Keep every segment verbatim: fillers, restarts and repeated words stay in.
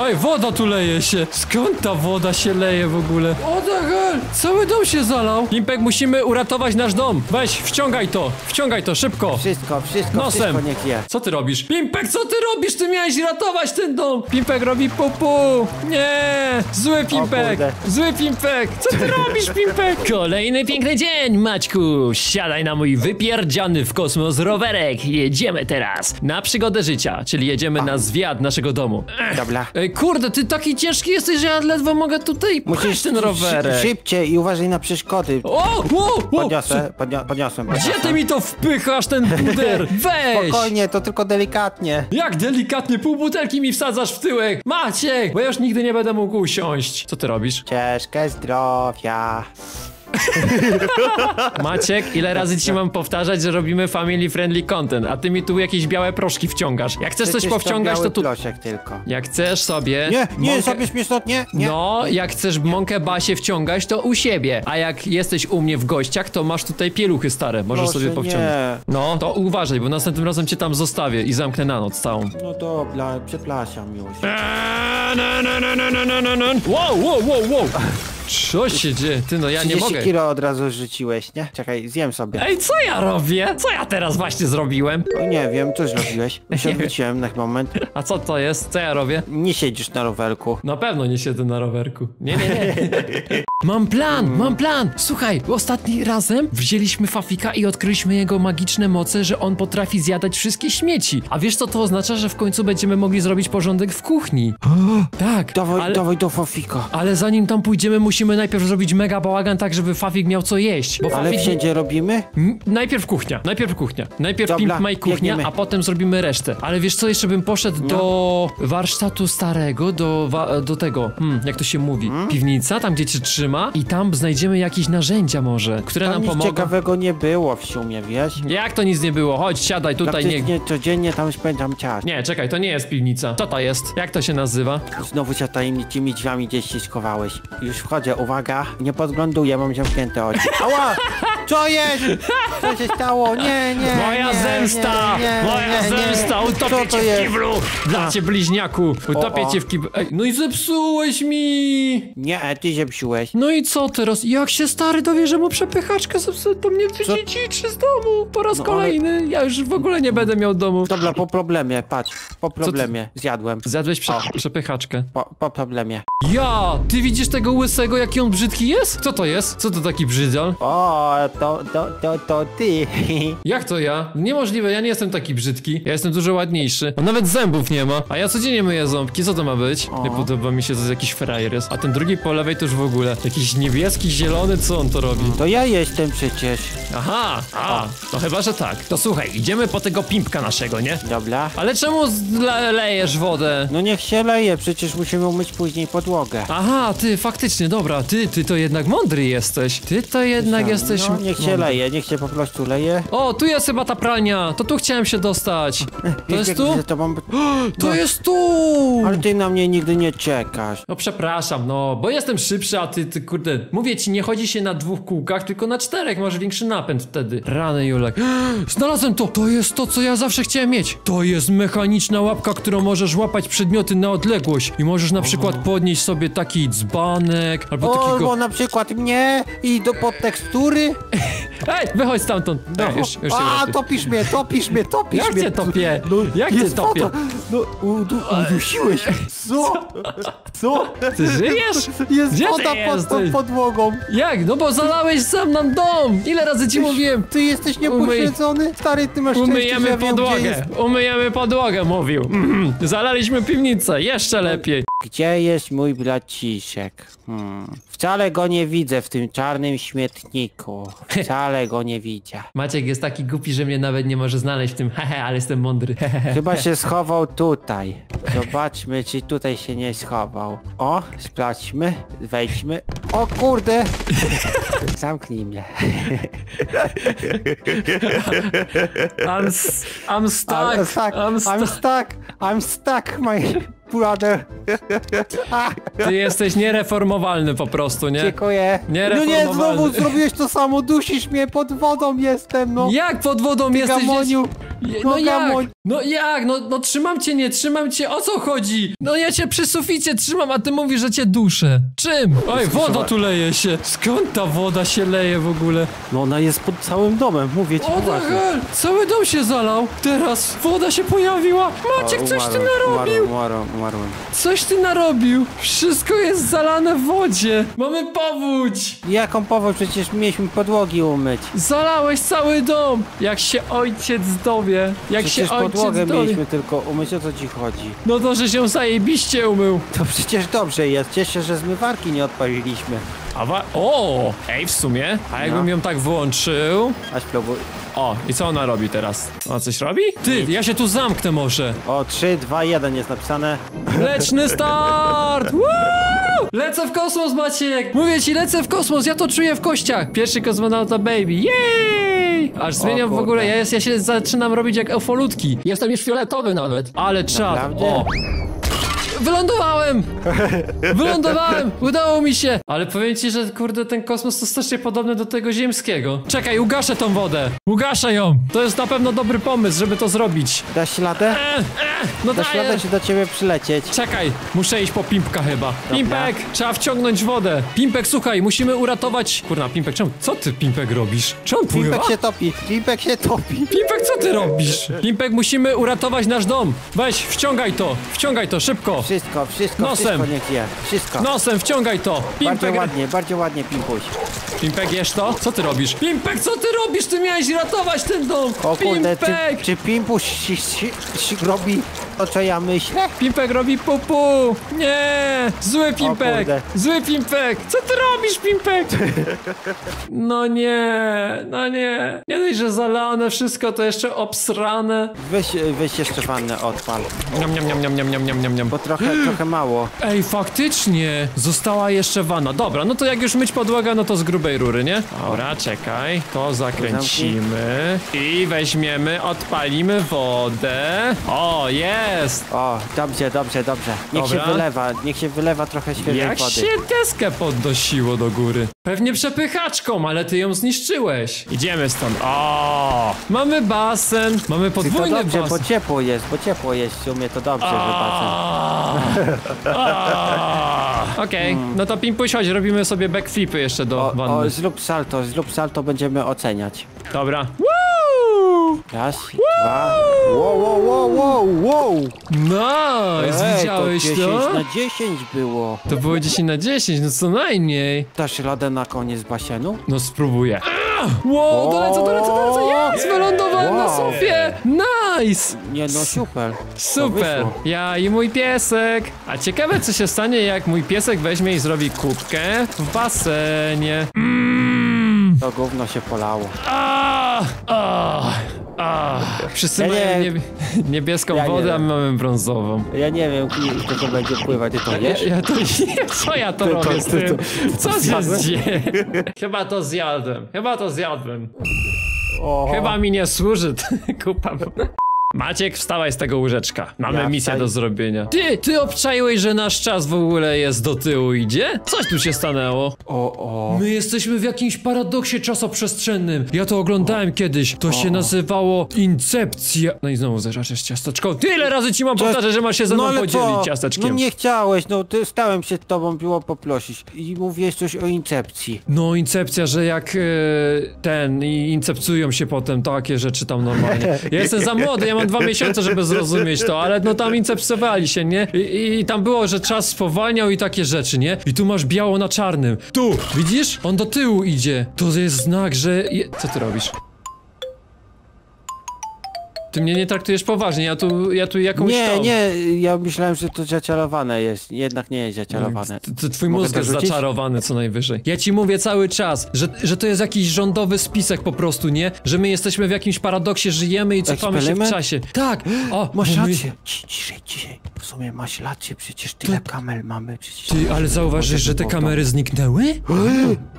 Oj, woda tu leje się. Skąd ta woda się leje w ogóle? O the hell? Cały dom się zalał. Pimpek, musimy uratować nasz dom. Weź, wciągaj to. Wciągaj to, szybko. Wszystko, wszystko, nosem. Wszystko niech je. Co ty robisz? Pimpek, co ty robisz? Ty miałeś ratować ten dom. Pimpek robi pupu. Nie, zły Pimpek. Zły Pimpek. Co ty robisz, Pimpek? Kolejny piękny dzień, Maćku. Siadaj na mój wypierdziany w kosmos rowerek. Jedziemy teraz na przygodę życia, czyli jedziemy na zwiat naszego domu. Dobra. Ej, kurde, ty taki ciężki jesteś, że ja ledwo mogę tutaj pchać ten rowerek. Szybciej i uważaj na przeszkody. O! O! Podniosę, podniosłem, podniosłem. Gdzie ty mi to wpychasz, ten puder? Weź! Spokojnie, to tylko delikatnie. Jak delikatnie? Pół butelki mi wsadzasz w tyłek. Maciek, bo ja już nigdy nie będę mógł usiąść. Co ty robisz? Ciężkie zdrowia. Maciek, ile razy ci mam powtarzać, że robimy family friendly content, a ty mi tu jakieś białe proszki wciągasz. Jak chcesz coś powciągać, to tu... tylko. Jak chcesz sobie... Nie, nie, mąkę... zabierz mnie stąd, nie, nie. No, jak chcesz mąkę basie wciągać, to u siebie. A jak jesteś u mnie w gościach, to masz tutaj pieluchy stare, możesz Proszę, sobie powciągać. Nie. No, to uważaj, bo następnym razem cię tam zostawię i zamknę na noc całą. No dobra, przepraszam już. Eee, no, no, no, no, no, no, no. Wow, wow, wow, wow. Co się dzieje? Ty, no ja nie mogę. trzydzieści kilo od razu rzuciłeś, nie? Czekaj, zjem sobie. Ej, co ja robię? Co ja teraz właśnie zrobiłem? O, nie wiem, co zrobiłeś. Usiadłem na moment. A co to jest? Co ja robię? Nie siedzisz na rowerku. Na pewno nie siedzę na rowerku. Nie, nie, nie. Mam plan, mm. mam plan. Słuchaj, ostatni razem wzięliśmy Fafika i odkryliśmy jego magiczne moce, że on potrafi zjadać wszystkie śmieci. A wiesz co to oznacza? Że w końcu będziemy mogli zrobić porządek w kuchni. Tak. Dawaj, ale... dawaj do Fafika. Ale zanim tam pójdziemy, musimy Musimy najpierw zrobić mega bałagan, tak żeby Fafik miał co jeść. Bo ale Fafik... wszędzie robimy? Najpierw kuchnia, najpierw kuchnia. Najpierw Dobra, Pimp My kuchnia, biegniemy. A potem zrobimy resztę. Ale wiesz co, jeszcze bym poszedł no. do warsztatu starego, do, wa do tego, hmm, jak to się mówi, hmm? piwnica, tam gdzie cię trzyma i tam znajdziemy jakieś narzędzia może, które tam nam pomogą. Nic ciekawego nie było w sumie, wiesz? Jak to nic nie było? Chodź, siadaj tutaj. Nie... nie codziennie tam spędzam czas. Nie, czekaj, to nie jest piwnica. Co to jest? Jak to się nazywa? Znowu się tajemniczymi drzwiami gdzieś się schowałeś. Już wchodzę. Uwaga, nie podgląduję, mam zamknięte oczy. Ała! Co jest? Co się stało? Nie, nie, Moja nie, zemsta! Nie, nie, Moja nie, zemsta! Nie, nie. Utopię cię w kiblu! Dla cię, bliźniaku! Utopię o, o. cię w kiblu! Ej, no i zepsułeś mi! Nie, ty zepsułeś. No i co teraz? Jak się stary dowie, że mu przepychaczkę zepsuł, to mnie wydziedziczy z domu! Po raz no, kolejny! Ale... Ja już w ogóle nie będę miał domu. Dobra, po problemie, patrz. Po problemie. Zjadłem. Zjadłeś prze... przepychaczkę. Po, po problemie. Ja! Ty widzisz tego łysego, jaki on brzydki jest? Co to jest? Co to taki brzydziel? O, to, to, to, to ty. Jak to ja? Niemożliwe, ja nie jestem taki brzydki. Ja jestem dużo ładniejszy. On nawet zębów nie ma. A ja codziennie myję ząbki, co to ma być? O. Nie podoba mi się, to jest jakiś frajer. A ten drugi po lewej to już w ogóle. Jakiś niebieski, zielony, co on to robi? To ja jestem przecież. Aha, a, no chyba, że tak. To słuchaj, idziemy po tego Pimpka naszego, nie? Dobra. Ale czemu lejesz wodę? No niech się leje, przecież musimy umyć później podłogę. Aha, ty, faktycznie, dobra, ty, ty to jednak mądry jesteś. Ty to jednak no, jesteś... No, niech się mądry. leje, niech się po prostu leje. O, tu jest chyba ta pralnia, to tu chciałem się dostać. To jest tu? To jest tu! Ale ty na mnie nigdy nie czekasz. No przepraszam, no, bo jestem szybszy, a ty, ty kurde, mówię ci, nie chodzi się na dwóch kółkach, tylko na czterech, masz większy napęd wtedy. Rany, Julek. Znalazłem to! To jest to, co ja zawsze chciałem mieć. To jest mechaniczna łapka, którą możesz łapać przedmioty na odległość i możesz na przykład podnieść sobie taki dzbanek, albo o, takiego... Albo na przykład mnie i do podtekstury. Ej, wychodź stamtąd. No. Ej, już, już A, topisz mnie, topisz mnie, topisz Jak mnie. Jak cię topię? No, Jak cię topię? To? No, udu, udusiłeś. Co? Co? Ty żyjesz? Jest Gdzie woda ty pod tą podłogą. Jak? No bo zalałeś sam nam dom. Ile razy ci Tyś, mówiłem? Ty jesteś niepoświęcony? Umyj... Stary, ty masz Umyjemy szczęście, podłogę. Wiem, jest... Umyjemy podłogę, mówił. Mm. Zalaliśmy piwnicę, jeszcze lepiej. Gdzie jest mój braciszek? Hmm. Wcale go nie widzę w tym czarnym śmietniku. Wcale go nie widzę. Maciek jest taki głupi, że mnie nawet nie może znaleźć w tym. Hehe, ale jestem mądry. Chyba się schował tutaj. Zobaczmy, czy tutaj się nie schował. O, sprawdźmy. Wejdźmy. O kurde! Zamknij mnie. I'm, I'm stuck. I'm stuck. I'm stuck. I'm stuck. My... kuradę. Ty jesteś niereformowalny po prostu, nie? Dziękuję. No nie, znowu zrobiłeś to samo, dusisz mnie, pod wodą jestem, no. Jak pod wodą ty jesteś? Gamoniu. Je, no, no jak? Gamon. No jak? No, no trzymam cię, nie trzymam cię, o co chodzi? No ja cię przy suficie trzymam, a ty mówisz, że cię duszę. Czym? Oj, woda tu leje się. Skąd ta woda się leje w ogóle? No ona jest pod całym domem, mówię ci właśnie. Cały dom się zalał. Teraz woda się pojawiła. Maciek, o, umarłem, coś ty narobił. Umarłem, umarłem, umarłem. Coś ty narobił. Wszystko jest zalane w wodzie. Mamy powódź. Jaką powódź? Przecież mieliśmy podłogi umyć. Zalałeś cały dom. Jak się ojciec dowie. Jak przecież się ojciec podłogę dowie. Mieliśmy tylko umyć, o co ci chodzi? No to, że się zajebiście umył. To przecież dobrze jest. Cieszę się, że zmywarki nie odpaliliśmy. Awa o! Ej, w sumie. A jakbym no. ją tak wyłączył? Aś próbuj. O, i co ona robi teraz? Ona coś robi? Ty, nic. Ja się tu zamknę może. O, trzy, dwa, jeden jest napisane. Mleczny start! Woo! Lecę w kosmos, Maciek! Mówię ci, lecę w kosmos, ja to czuję w kościach. Pierwszy kosmonauta baby, jej! Aż zmieniam w ogóle, ja, jest, ja się zaczynam robić jak eufolutki. Jestem już fioletowy nawet. Ale czad, o! Wylądowałem! Wylądowałem! Udało mi się! Ale powiem ci, że kurde, ten kosmos to strasznie podobny do tego ziemskiego. Czekaj, ugaszę tą wodę! Ugaszę ją! To jest na pewno dobry pomysł, żeby to zrobić. Dasz ladę? E, e, no dasz ladę, czy do ciebie przylecieć? Czekaj, muszę iść po Pimpka chyba. Dobra. Pimpek! Trzeba wciągnąć wodę. Pimpek, słuchaj, musimy uratować... Kurna, Pimpek, czemu... Co ty, Pimpek, robisz? Czemu pływa? Pimpek się topi! Pimpek się topi! Pimpek, co ty robisz? Pimpek, musimy uratować nasz dom! Weź, wciągaj to! Wciągaj to, szybko! Wszystko, wszystko, nosem. Wszystko niech je. Wszystko. Nosem, wciągaj to. Pimpek. Bardzo ładnie, bardzo ładnie, Pimpuś. Pimpek, jesz to? Co ty robisz? Pimpek, co ty robisz? Ty miałeś ratować ten dom. O kurde, Pimpek. Czy, czy Pimpuś si, si, si, robi to, co ja myślę? Pimpek robi pupu. Nie, zły Pimpek. Zły Pimpek. Co ty robisz, Pimpek? No nie, no nie. Nie dość, że zalane wszystko, to jeszcze obsrane. Weź, weź jeszcze wannę odpal. Niam, niam, niam, niam, niam, niam, niam, niam. Bo trochę, trochę mało. Ej, faktycznie! Została jeszcze wanna. Dobra, no to jak już myć podłogę, no to z grubej rury, nie? Dobra, czekaj. To zakręcimy. I weźmiemy, odpalimy wodę. O, jest! O, dobrze, dobrze, dobrze. Niech dobra. się wylewa, niech się wylewa trochę świeżej jak wody. Jak się deskę podnosiło do góry? Pewnie przepychaczką, ale ty ją zniszczyłeś. Idziemy stąd. O, mamy basen. Mamy podwójny basen. To dobrze, basen. Bo ciepło jest, bo ciepło jest w sumie, to dobrze, o, że basen. Okej, okay, no to Pimpuś, chodź, robimy sobie backflipy jeszcze do o, wanny. O, zrób salto, zrób salto, będziemy oceniać. Dobra. Raz, dwa, wow, wow, wow, wow, wow. Nice, ej, widziałeś to? dziesięć na dziesięć było. To było dziesięć na dziesięć, no co najmniej. Dasz radę na koniec basenu? No spróbuję. Wow, dolecę, dolecę, dolecę, jest, wylądowałem na sofie. Nice. Nie no, super. Super, ja i mój piesek. A ciekawe co się stanie, jak mój piesek weźmie i zrobi kubkę w basenie. Mm. To gówno się polało. A, a. A, wszyscy ja mają nie... niebieską ja wodę, nie a my mamy brązową. Ja nie wiem, kto to będzie pływać, ty to wiesz? Ja, ja to nie, co ja to ty robię to, z tym? Co się zje? Chyba to zjadłem, chyba to zjadłem. O. Chyba mi nie służy, kupam. Maciek, wstawaj z tego łyżeczka. Mamy ja misję do zrobienia. Ty, ty obczaiłeś, że nasz czas w ogóle jest do tyłu idzie? Coś tu się stanęło. O, o. My jesteśmy w jakimś paradoksie czasoprzestrzennym. Ja to oglądałem o. kiedyś. To o. się nazywało Incepcja. No i znowu zaczęłaś ciasteczko. Tyle razy ci mam powtarzać, że masz się ze mną no, podzielić to... ciasteczkiem. No nie chciałeś, no ty stałem się z tobą, było poprosić. I mówiłeś coś o Incepcji. No Incepcja, że jak yy, ten i incepcują się potem takie rzeczy tam normalnie. Ja jestem za młody, ja mam dwa miesiące, żeby zrozumieć to, ale no tam incepsowali się, nie? I, I tam było, że czas spowalniał i takie rzeczy, nie? I tu masz biało na czarnym. Tu, widzisz? On do tyłu idzie. To jest znak, że... Je... Co ty robisz? Ty mnie nie traktujesz poważnie, ja tu, ja tu jakąś Nie, tą... nie, ja myślałem, że to zaczarowane jest, jednak nie jest zaczarowane. To twój Mogę mózg jest rzucić? zaczarowany co najwyżej. Ja ci mówię cały czas, że, że to jest jakiś rządowy spisek po prostu, nie? Że my jesteśmy w jakimś paradoksie, żyjemy i cofamy Eksperyment? się w czasie. Tak! O, masz rację! Ci, ciszej, ciszej. W sumie masz rację, przecież tyle to... kamer mamy. Przecież ty, ale zauważysz, że te kamery zniknęły?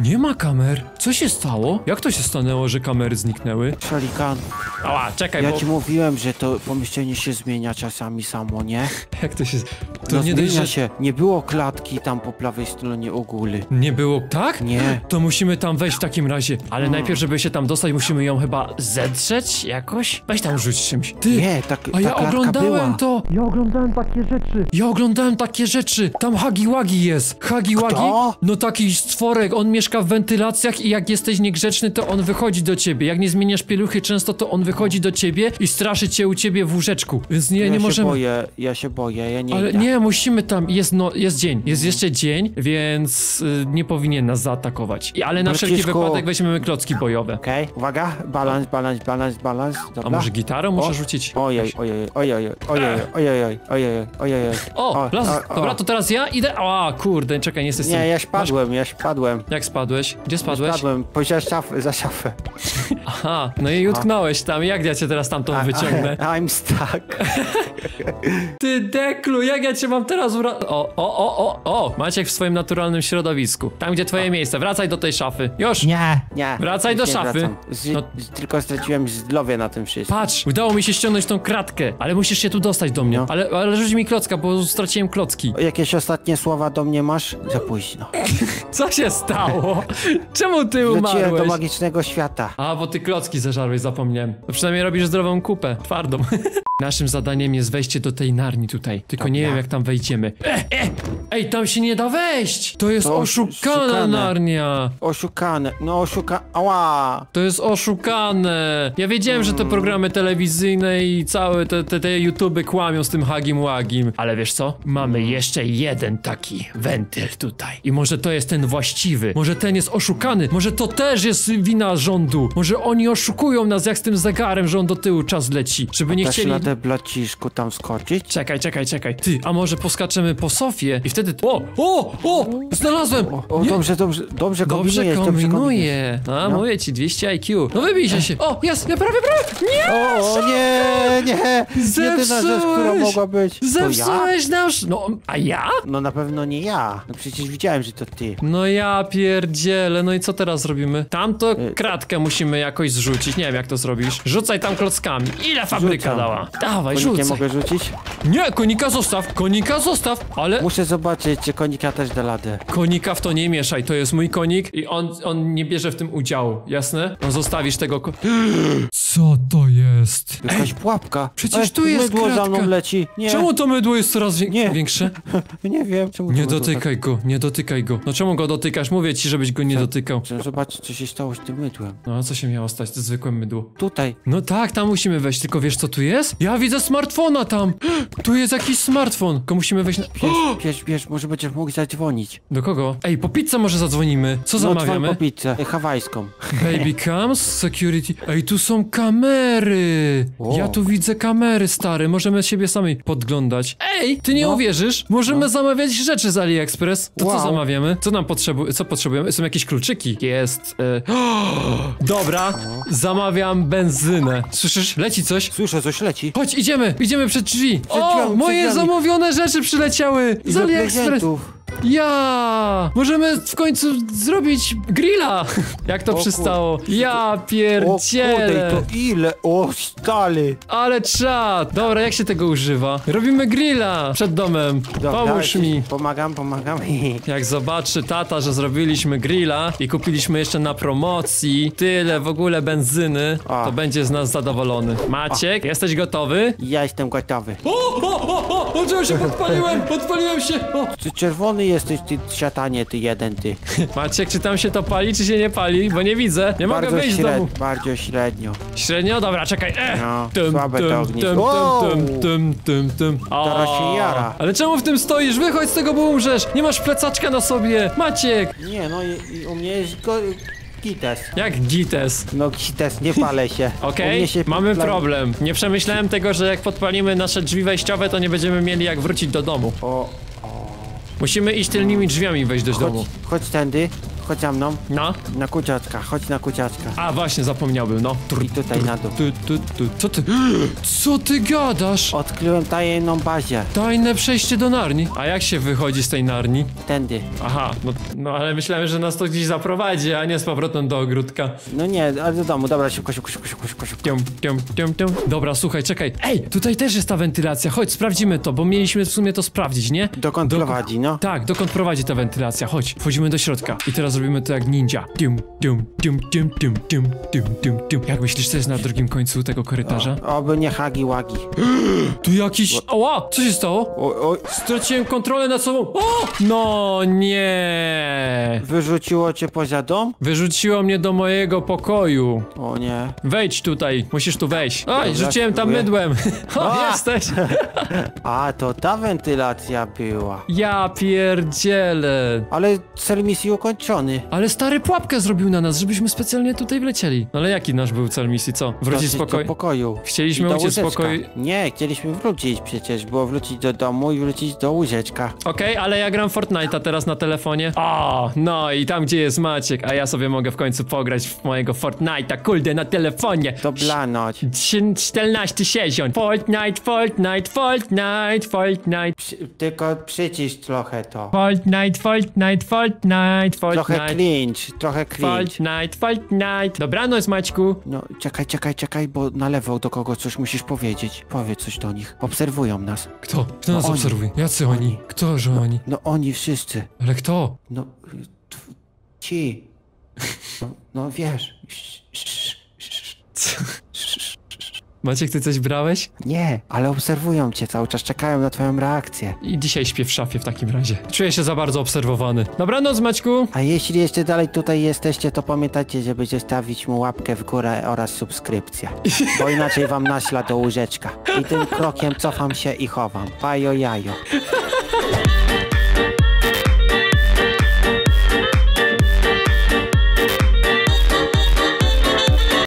Nie ma kamer. Co się stało? Jak to się stanęło, że kamery zniknęły? Szalikan. Ała, czekaj, ja bo... ci mówię Mówiłem, że to pomieszczenie się zmienia czasami samo, nie? Jak to się... To nie dość, że... się. Nie było klatki tam po prawej stronie u góry. Nie było, tak? Nie. To musimy tam wejść w takim razie. Ale hmm. najpierw, żeby się tam dostać, musimy ją chyba zedrzeć jakoś? Weź tam rzuć czymś. Ty, nie, tak. A ta ja oglądałem była. to. Ja oglądałem takie rzeczy. Ja oglądałem takie rzeczy. Tam Hagiwagi jest. Hagiwagi? Kto? No taki stworek. On mieszka w wentylacjach i jak jesteś niegrzeczny, to on wychodzi do ciebie. Jak nie zmieniasz pieluchy często, to on wychodzi do ciebie i straszy cię u ciebie w łóżeczku. Więc nie, ja nie możemy. Ja się boję, ja się boję, ja nie. Ale idę. Nie, musimy tam. Jest, no, jest dzień. Jest mm. jeszcze dzień, więc y, nie powinien nas zaatakować. I, ale na Braciszku. wszelki wypadek weźmiemy klocki bojowe. Okej, okay. Uwaga. Balans, balans, balans, balans. Dobra. A może gitarą muszę o. rzucić? Ojej, ojej, ojej, ojej, ojej, ojej, ojej. O, las. Dobra, to teraz ja idę. A, kurde, czekaj, nie jestem. Nie, ja spadłem, Masz... ja spadłem. Jak spadłeś? Gdzie spadłeś? Ja spadłem, poza szafę, za szafę. Aha, no i utknąłeś tam. Jak ja cię teraz tam tą wyciągnę? I'm stuck. Ty deklu, jak ja cię mam teraz wra... O, o, o, o, o, Maciek w swoim naturalnym środowisku. Tam, gdzie twoje o. miejsce. Wracaj do tej szafy. Już. Nie, nie. Wracaj do nie szafy. Z, no... Tylko straciłem zdrowie na tym wszystkim. Patrz, udało mi się ściągnąć tą kratkę, ale musisz się tu dostać do mnie. No. Ale, ale rzuć mi klocka, bo straciłem klocki. Jakieś ostatnie słowa do mnie masz? Za późno. Co się stało? Czemu ty umarłeś? Wróciłem do magicznego świata. A, bo ty klocki zażarłeś, zapomniałem. No przynajmniej robisz zdrową kupę, twardą. Naszym zadaniem jest wejście do tej narni tutaj. Tylko nie wiem, jak tam wejdziemy. E, e, ej, tam się nie da wejść! To jest to oszukana szukane. narnia! Oszukane, no oszuka... Ała! To jest oszukane! Ja wiedziałem, mm. że te programy telewizyjne i całe te, te, te YouTuby kłamią z tym hagim łagim. Ale wiesz co? Mamy jeszcze jeden taki wentyl tutaj. I może to jest ten właściwy. Może ten jest oszukany. Może to też jest wina rządu. Może oni oszukują nas jak z tym zegarem, że on do tyłu czas leci. Żeby nie chcieli... Blaciszku tam skoczyć? Czekaj, czekaj, czekaj. Ty, a może poskaczemy po Sofię i wtedy... O, o, o! Znalazłem! O, o, dobrze, dobrze, dobrze kombinujesz. Dobrze kombinuję. A, no. mówię ci, dwieście I Q. No wybij się się. O, jest, ja prawie, prawie. Nie! O, o nie, nie. Jedyna rzecz, która mogła być. Zepsułeś ja? nasz... No, a ja? No na pewno nie ja. No przecież widziałem, że to ty. No ja pierdzielę. No i co teraz zrobimy? Tamto kratkę musimy jakoś zrzucić. Nie wiem, jak to zrobisz. Rzucaj tam klockami. Ile fabryka Rzucam. dała? Dawaj, rzucaj. Nie mogę rzucić? Nie, konika zostaw, konika zostaw, ale... Muszę zobaczyć, czy konika też da ladę. Konika w to nie mieszaj, to jest mój konik i on, on nie bierze w tym udziału, jasne? No zostawisz tego ko... Co to jest? Jakaś Ej, pułapka. Przecież Ej, tu jest mydło kratka. za mną leci. Nie. Czemu to mydło jest coraz wiek... nie. większe? Nie wiem. Czemu nie dotykaj tak? go, nie dotykaj go. No czemu go dotykasz? Mówię ci, żebyś go nie Chcę, dotykał. Chcę zobaczyć, co się stało z tym mydłem. No a co się miało stać? To zwykłe mydło. Tutaj. No tak, tam musimy wejść, tylko wiesz co tu jest? Ja widzę smartfona tam. Tu jest jakiś smartfon. Go musimy wejść na... Bierz, bierz, bierz, może będziesz mógł zadzwonić. Do kogo? Ej, po pizzę może zadzwonimy. Co no, zamawiamy? po pizzę, hawajską. Baby comes, security. Ej, tu są kamery. Wow. Ja tu widzę kamery, stary. Możemy siebie sami podglądać. Ej, ty nie no. uwierzysz? Możemy no. zamawiać rzeczy z AliExpress. To wow. co zamawiamy? Co nam potrzebu co potrzebujemy? Są jakieś kluczyki. Jest... Y Dobra, no. zamawiam benzynę. Słyszysz? Leci coś? Słyszę, coś leci. Chodź, idziemy, idziemy przed drzwi. Przed o, drzwiami, moje przed drzwiami. zamówione rzeczy przyleciały z AliExpress. Ja! Możemy w końcu zrobić grilla! Jak to o, przystało? Ja pierdzielę! O, kurde, to ile? O, stary! Ale czad! Dobra, jak się tego używa? Robimy grilla przed domem. Dobra, Pomóż mi. Pomagam, pomagam. Jak zobaczy tata, że zrobiliśmy grilla i kupiliśmy jeszcze na promocji tyle w ogóle benzyny, o. to będzie z nas zadowolony. Maciek, o. jesteś gotowy? Ja jestem gotowy. O, o, o, o! Oczywiście się podpaliłem! Podpaliłem się! O. Czy czerwony jesteś, ty szatanie, ty jeden, ty. Maciek, czy tam się to pali, czy się nie pali? Bo nie widzę, nie bardzo mogę wyjść śred... z domu. Bardzo średnio. Średnio? Dobra, czekaj. E! No, tym, słabe tym, to tym, tym, tym, tym, tym, tym. Teraz się jara. Ale czemu w tym stoisz? Wychodź z tego, bo umrzesz. Nie masz plecaczka na sobie. Maciek. Nie, no i, i u mnie jest... Go... Gites. Jak gites? No gites, nie palę się. Okej, okay. mamy problem. Nie przemyślałem tego, że jak podpalimy nasze drzwi wejściowe, to nie będziemy mieli jak wrócić do domu. O... Musimy iść tylnymi drzwiami wejść do domu. Chodź tędy, chodź za mną. No? Na kuciaczka, chodź na kuciaczka. A właśnie, zapomniałbym, no. Trr, I tutaj trr, na dół. Ty, ty, ty. Co ty? Co ty gadasz? Odkryłem tajną bazę. Tajne przejście do Narni. A jak się wychodzi z tej Narni? Tędy. Aha, no, no ale myślałem, że nas to gdzieś zaprowadzi, a nie z powrotem do ogródka. No nie, ale do domu, dobra, szybko, szybko, szybko, szybko, szybko. Tium, tium, tium, tium. Dobra, słuchaj, czekaj. Ej, tutaj też jest ta wentylacja, chodź, sprawdzimy to, bo mieliśmy w sumie to sprawdzić, nie? Dokąd do... prowadzi, no? Tak, dokąd prowadzi ta wentylacja, chodź, wchodzimy do środka. I teraz robimy to jak ninja. Tium, tium, tium, tium, tium, tium, tium, tium. Jak myślisz, co jest na drugim końcu tego korytarza? O, oby nie hagi łagi. Tu jakiś... Oła, co się stało? O, o. Straciłem kontrolę nad sobą. O! No nie! Wyrzuciło cię poza dom? Wyrzuciło mnie do mojego pokoju. O nie. Wejdź tutaj, musisz tu wejść. Oj, rzuciłem tam mydłem. O, jesteś. A, to ta wentylacja była. Ja pierdzielę. Ale cel misji ukończony. Ale stary pułapkę zrobił na nas, żebyśmy specjalnie tutaj wlecieli. Ale jaki nasz był cel misji, co? Wrócić z poko... pokoju. Chcieliśmy uciec z pokoju. Nie, chcieliśmy wrócić przecież, było wrócić do domu i wrócić do łóżeczka. Okej, okay, ale ja gram Fortnite'a teraz na telefonie. O, no i tam gdzie jest Maciek, a ja sobie mogę w końcu pograć w mojego Fortnite'a, kulde na telefonie. Dobranoc. czternaście sześćdziesiąt. Fortnite, Fortnite, Fortnite, Fortnite. Przy, tylko przycisz trochę to. Fortnite, Fortnite, Fortnite, Fortnite. Trochę cringe, trochę cringe. Fortnite, Fortnite. Dobranoc, Maćku. No, czekaj, czekaj, czekaj, bo na lewo do kogo coś musisz powiedzieć. Powiedz coś do nich. Obserwują nas. Kto? Kto nas no obserwuje? Jacy oni? oni? Kto, że no, oni? No oni wszyscy. Ale kto? No... Ci. No, no wiesz. Co? Maciek, ty coś brałeś? Nie, ale obserwują cię cały czas, czekają na twoją reakcję. I dzisiaj śpię w szafie w takim razie. Czuję się za bardzo obserwowany. Dobranoc, Maćku! A jeśli jeszcze dalej tutaj jesteście, to pamiętajcie, żeby zostawić mu łapkę w górę oraz subskrypcję. Bo inaczej wam naśla do łóżeczka. I tym krokiem cofam się i chowam. Pajo jajo.